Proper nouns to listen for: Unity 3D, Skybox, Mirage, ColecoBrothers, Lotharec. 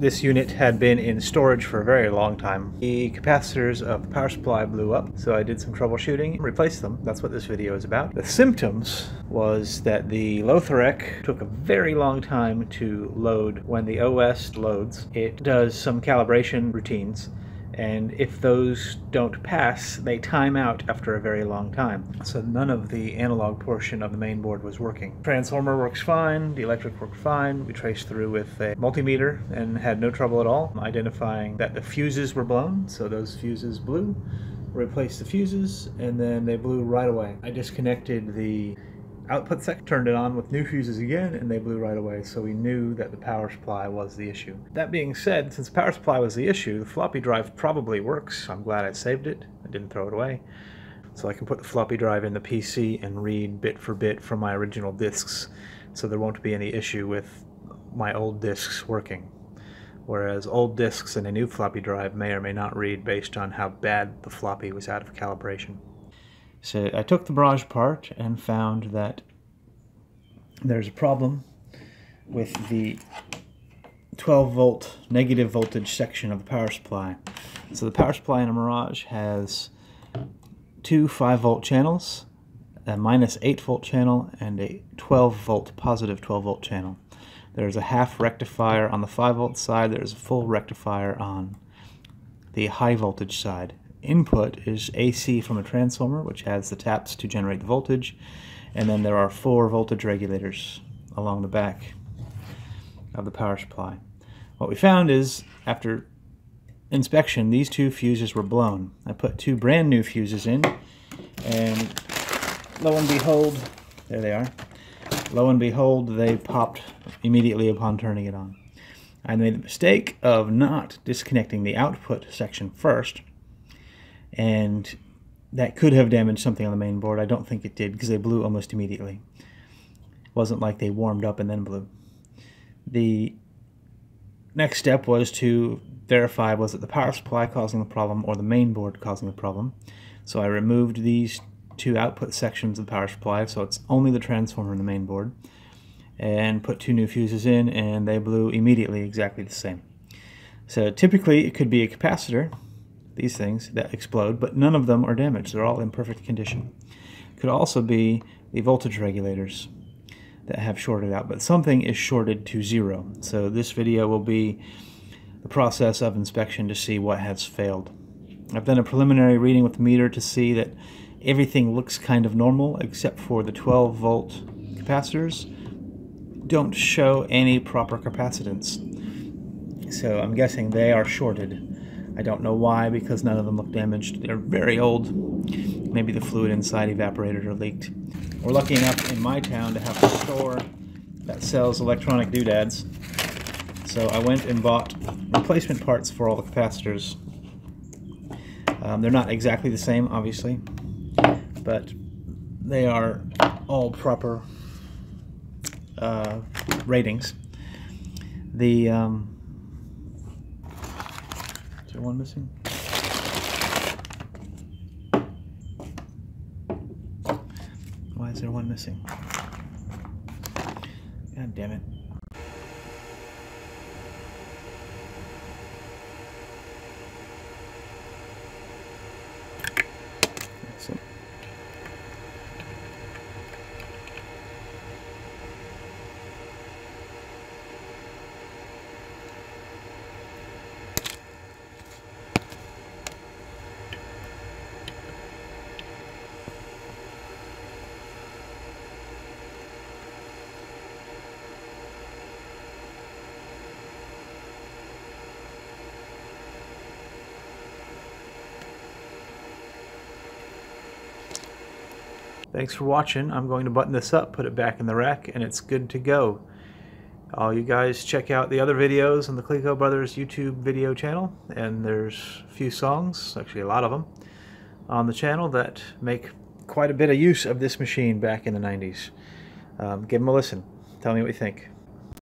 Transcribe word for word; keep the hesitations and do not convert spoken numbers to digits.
This unit had been in storage for a very long time. The capacitors of the power supply blew up, so I did some troubleshooting and replaced them. That's what this video is about. The symptoms was that the Lotharec took a very long time to load. When the O S loads, it does some calibration routines, and if those don't pass, they time out after a very long time. So none of the analog portion of the main board was working. Transformer works fine, the electric worked fine. We traced through with a multimeter and had no trouble at all identifying that the fuses were blown, so those fuses blew. Replaced the fuses, and then they blew right away. I disconnected the output sec, turned it on with new fuses again, and they blew right away, so we knew that the power supply was the issue. That being said, since power supply was the issue, the floppy drive probably works. I'm glad I saved it. I didn't throw it away. So I can put the floppy drive in the P C and read bit for bit from my original disks, so there won't be any issue with my old disks working. Whereas old disks in a new floppy drive may or may not read based on how bad the floppy was out of calibration. So I took the Mirage apart and found that there's a problem with the twelve volt negative voltage section of the power supply. So the power supply in a Mirage has two five volt channels, a minus eight volt channel, and a twelve volt positive twelve volt channel. There's a half rectifier on the five volt side, there's a full rectifier on the high voltage side. Input is A C from a transformer, which has the taps to generate the voltage, and then there are four voltage regulators along the back of the power supply. What we found is, after inspection, these two fuses were blown. I put two brand new fuses in, and lo and behold, there they are. Lo and behold, they popped immediately upon turning it on. I made the mistake of not disconnecting the output section first, and that could have damaged something on the main board. I don't think it did, because they blew almost immediately. It wasn't like they warmed up and then blew. The next step was to verify, was it the power supply causing the problem or the main board causing the problem? So I removed these two output sections of the power supply, so it's only the transformer and the main board, and put two new fuses in, and they blew immediately exactly the same. So typically it could be a capacitor, these things that explode, but none of them are damaged. They're all in perfect condition. Could also be the voltage regulators that have shorted out, but something is shorted to zero. So this video will be the process of inspection to see what has failed. I've done a preliminary reading with the meter to see that everything looks kind of normal except for the twelve volt capacitors don't show any proper capacitance. So I'm guessing they are shorted. I don't know why, because none of them look damaged. They're very old. Maybe the fluid inside evaporated or leaked. We're lucky enough in my town to have a store that sells electronic doodads. So I went and bought replacement parts for all the capacitors. Um, they're not exactly the same, obviously, but they are all proper uh, ratings. The... Um, Is there one missing? Why is there one missing? God damn it. Excellent. Thanks for watching. I'm going to button this up, put it back in the rack, and it's good to go. All you guys check out the other videos on the ColecoBrothers YouTube video channel, and there's a few songs, actually a lot of them, on the channel that make quite a bit of use of this machine back in the nineties. Um, give them a listen. Tell me what you think.